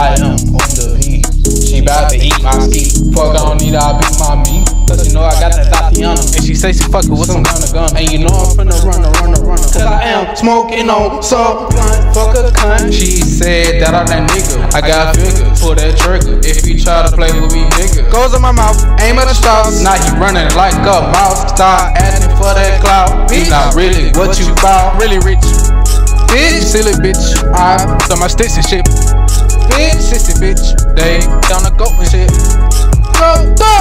I am on the beat. She bout to eat my seat. Fuck, I don't need her, I beat my meat. Cause you know I got that Tatiana. And she say she fuckin' with some gun. And you know I'm finna run. Cause I am smoking on some blunt. Fuck a cunt. She said that I'm that nigga. I got figures. Pull that trigger. If you try to play with me, nigga. Goes in my mouth. Aim at the stars. Now he running like a mouse. Start asking for that clout. He's not really what you bout. Really rich. Bitch, silly bitch. I throw my sticks and shit. Bitch, sissy bitch. They down to go and shit. Go, go,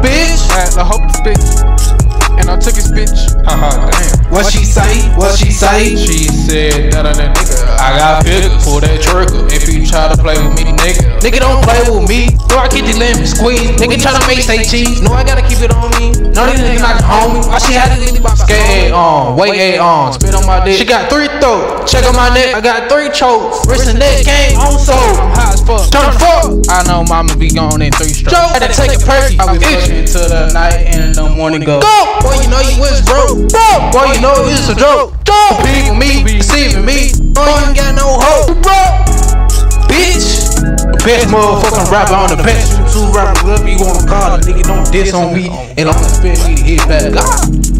bitch. I had the hope to spit, and I took his bitch. Haha, damn. What she say? What she say? She said that on that nigga. I got figures. Pull that trigger. If you try to play with me, nigga. Nigga don't play with me. No, I keep the lemon squeeze. Nigga try to make say cheese. No, I gotta keep it on me. No, these niggas not the homie. Why she had to leave my skate on? Wait on. Spit on my dick. She got 3 throats. Check on my neck, I got 3 chokes. Wrist and neck game on soul. I'm high as fuck. Turn fuck. I know mama be gone in 3 strokes. I had to take a perky. I was itching till the night and in the morning go. Boy, you know you was broke. Boy, you know it's a joke. Compete with me, deceiving me. Boy, you ain't got no hope. Bitch. Best motherfucking rapper on the bench. 2 rappers, whatever you wanna call it. Nigga, don't diss on me. And I'm gonna spit me to hit back.